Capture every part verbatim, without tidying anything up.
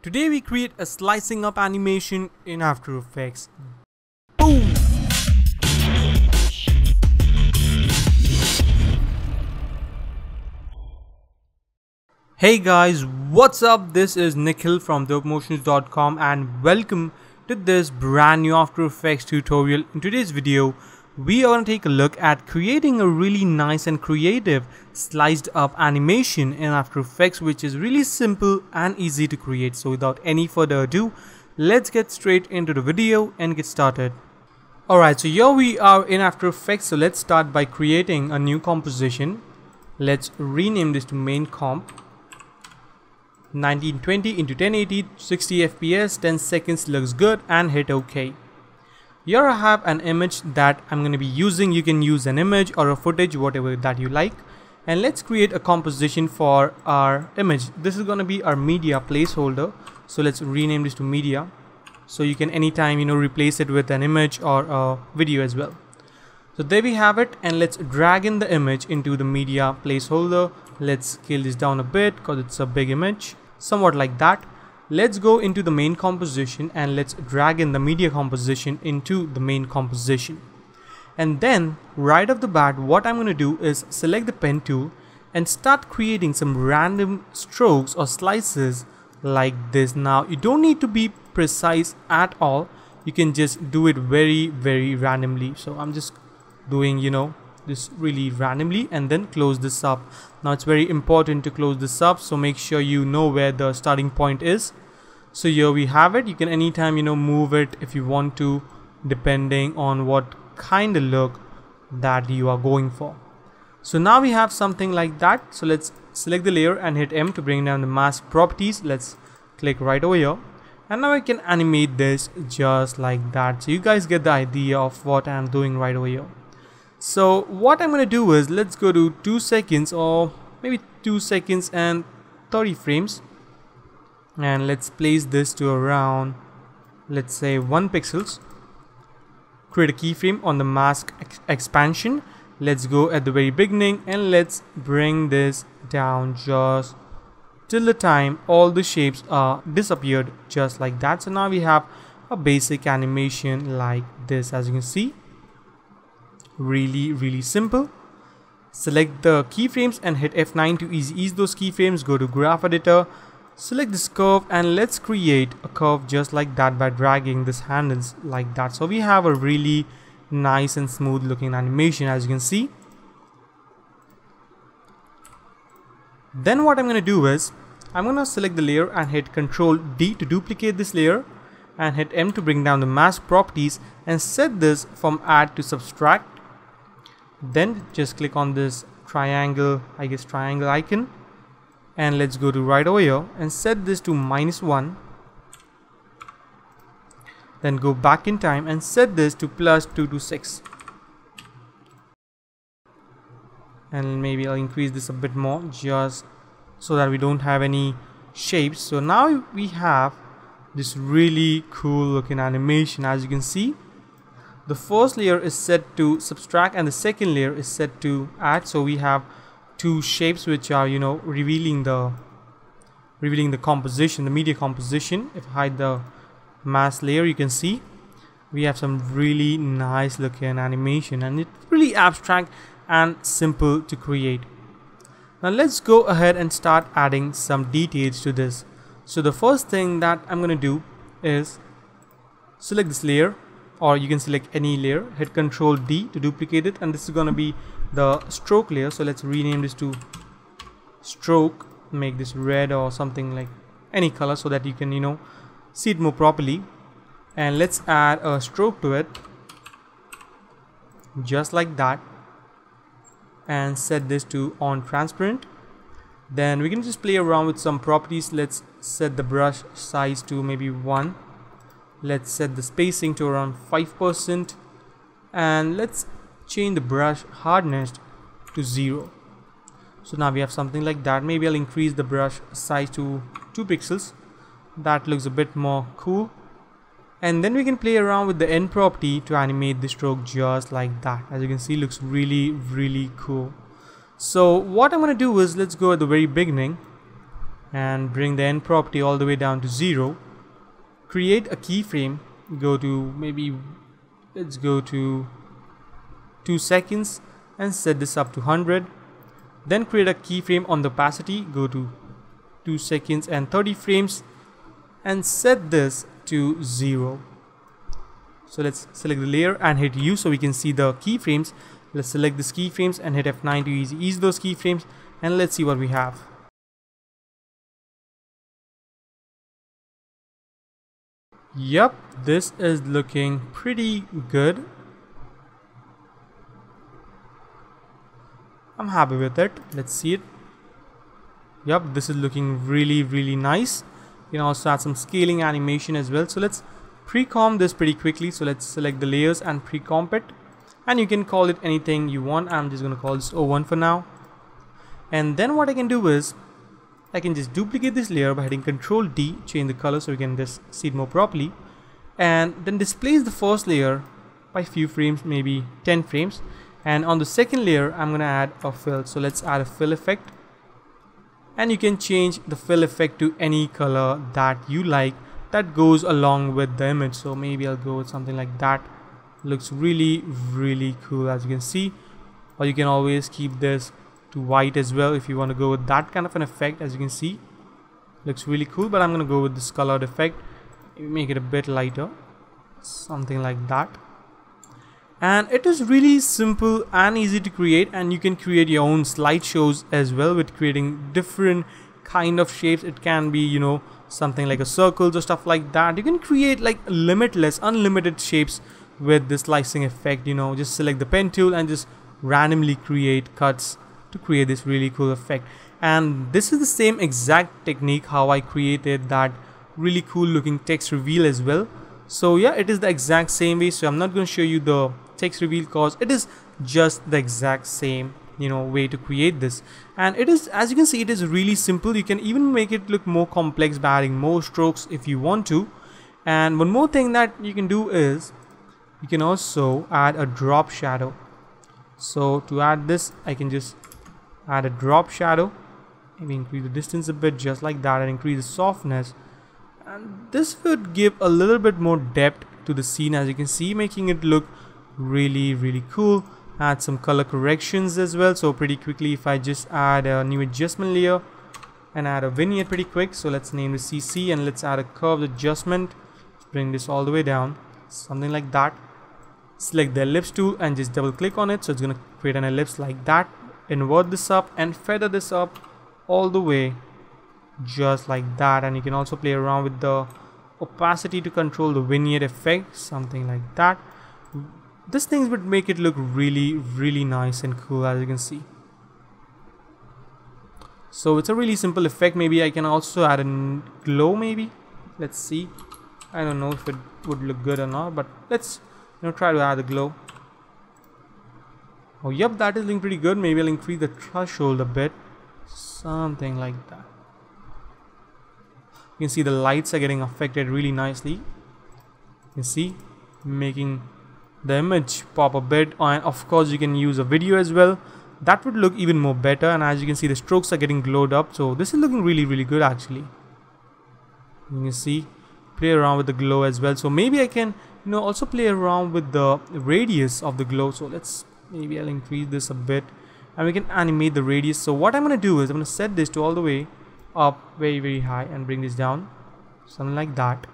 Today we create a slicing up animation in After Effects. Boom! Hey guys, what's up? This is Nikhil from dope motions dot com and welcome to this brand new After Effects tutorial. In today's video, we are going to take a look at creating a really nice and creative sliced up animation in After Effects, which is really simple and easy to create. So without any further ado, let's get straight into the video and get started. Alright, so here we are in After Effects. So let's start by creating a new composition. Let's rename this to main comp. nineteen twenty into ten eighty, sixty F P S, ten seconds looks good, and hit OK. Here I have an image that I'm going to be using. You can use an image or a footage, whatever that you like. And let's create a composition for our image. This is going to be our media placeholder. So let's rename this to media. So you can anytime, you know, replace it with an image or a video as well. So there we have it, and let's drag in the image into the media placeholder. Let's scale this down a bit because it's a big image, somewhat like that. Let's go into the main composition and let's drag in the media composition into the main composition. And then right off the bat, what I'm going to do is select the pen tool and start creating some random strokes or slices like this. Now you don't need to be precise at all. You can just do it very, very randomly. So I'm just doing, you know, this really randomly, and then close this up. Now it's very important to close this up, so make sure you know where the starting point is. So here we have it. You can anytime, you know, move it if you want to, depending on what kind of look that you are going for. So now we have something like that. So let's select the layer and hit M to bring down the mask properties. Let's click right over here, and now I can animate this just like that. So you guys get the idea of what I'm doing right over here. So what I'm going to do is, let's go to two seconds, or maybe two seconds and thirty frames, and let's place this to around, let's say, one pixels. Create a keyframe on the mask ex expansion. Let's go at the very beginning and let's bring this down just till the time all the shapes are disappeared, just like that. So now we have a basic animation like this, as you can see. Really, really simple. Select the keyframes and hit F nine to easy ease those keyframes. Go to graph editor, select this curve, and let's create a curve just like that by dragging this handles like that. So we have a really nice and smooth looking animation, as you can see. Then what I'm going to do is, I'm going to select the layer and hit control D to duplicate this layer, and hit M to bring down the mask properties and set this from add to subtract. Then just click on this triangle, I guess triangle icon, and let's go to right over here and set this to minus one. Then go back in time and set this to plus two to six, and maybe I'll increase this a bit more just so that we don't have any shapes. So now we have this really cool looking animation, as you can see. The first layer is set to subtract and the second layer is set to add. So we have two shapes which are, you know, revealing the revealing the composition, the media composition. If I hide the mask layer, you can see we have some really nice looking animation, and it's really abstract and simple to create. Now let's go ahead and start adding some details to this. So the first thing that I'm going to do is select this layer, or you can select any layer, hit control D to duplicate it, and this is going to be the stroke layer. So let's rename this to stroke, make this red or something, like any color, so that you can, you know, see it more properly. And let's add a stroke to it just like that, and set this to on transparent. Then we can just play around with some properties. Let's set the brush size to maybe one. Let's set the spacing to around five percent, and let's change the brush hardness to zero. So now we have something like that. Maybe I'll increase the brush size to two pixels. That looks a bit more cool. And then we can play around with the end property to animate the stroke just like that. As you can see, looks really, really cool. So what I'm going to do is, let's go at the very beginning and bring the end property all the way down to zero. Create a keyframe, go to maybe, let's go to two seconds and set this up to one hundred. Then create a keyframe on the opacity, go to two seconds and thirty frames and set this to zero. So let's select the layer and hit U so we can see the keyframes. Let's select this keyframes and hit F nine to easy ease those keyframes, and let's see what we have. Yep, this is looking pretty good. I'm happy with it. Let's see it. Yep, this is looking really really nice. You can also add some scaling animation as well. So let's pre-comp this pretty quickly. So let's select the layers and pre-comp it, and you can call it anything you want. I'm just gonna call this O one for now. And then what I can do is I can just duplicate this layer by hitting control D, change the color so we can just see it more properly, and then displace the first layer by few frames, maybe ten frames, and on the second layer I'm gonna add a fill. So let's add a fill effect, and you can change the fill effect to any color that you like that goes along with the image. So maybe I'll go with something like that. Looks really really cool, as you can see. Or you can always keep this to white as well if you want to go with that kind of an effect. As you can see, looks really cool, but I'm gonna go with this colored effect, make it a bit lighter, something like that. And it is really simple and easy to create, and you can create your own slideshows as well with creating different kind of shapes. It can be, you know, something like a circle or stuff like that. You can create like limitless, unlimited shapes with this slicing effect. You know, just select the pen tool and just randomly create cuts to create this really cool effect. And this is the same exact technique how I created that really cool looking text reveal as well. So yeah, it is the exact same way. So I'm not going to show you the text reveal cause it is just the exact same, you know, way to create this. And it is, as you can see, it is really simple. You can even make it look more complex by adding more strokes if you want to. And one more thing that you can do is you can also add a drop shadow. So to add this, I can just add a drop shadow, maybe increase the distance a bit, just like that, and increase the softness. And this would give a little bit more depth to the scene, as you can see, making it look really really cool. Add some color corrections as well. So pretty quickly, if I just add a new adjustment layer and add a vignette pretty quick. So let's name the C C and let's add a curved adjustment. Let's bring this all the way down, something like that. Select the ellipse tool and just double click on it, so it's gonna create an ellipse like that. Invert this up and feather this up all the way, just like that. And you can also play around with the opacity to control the vignette effect, something like that. These things would make it look really really nice and cool, as you can see. So it's a really simple effect. Maybe I can also add a glow, maybe. Let's see. I don't know if it would look good or not, but let's, you know, try to add a glow. Oh yep, that is looking pretty good. Maybe I'll increase the threshold a bit, something like that. You can see the lights are getting affected really nicely. You can see, making the image pop a bit. And of course you can use a video as well, that would look even more better. And as you can see, the strokes are getting glowed up. So this is looking really really good actually. You can see, play around with the glow as well. So maybe I can, you know, also play around with the radius of the glow. So let's, maybe I'll increase this a bit, and we can animate the radius. So what I'm gonna do is I'm gonna set this to all the way up very very high and bring this down, something like that.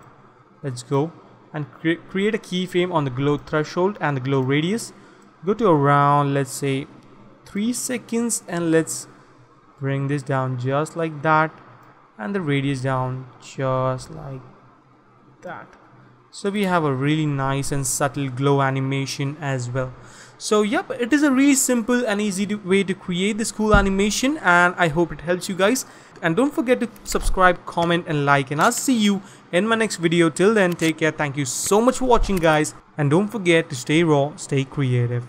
Let's go and cre create a keyframe on the glow threshold and the glow radius. Go to around, let's say three seconds, and let's bring this down just like that, and the radius down just like that. So we have a really nice and subtle glow animation as well. So yep, it is a really simple and easy to way to create this cool animation, and I hope it helps you guys. And don't forget to subscribe, comment and like, and I'll see you in my next video. Till then, take care. Thank you so much for watching guys, and don't forget to stay raw, stay creative.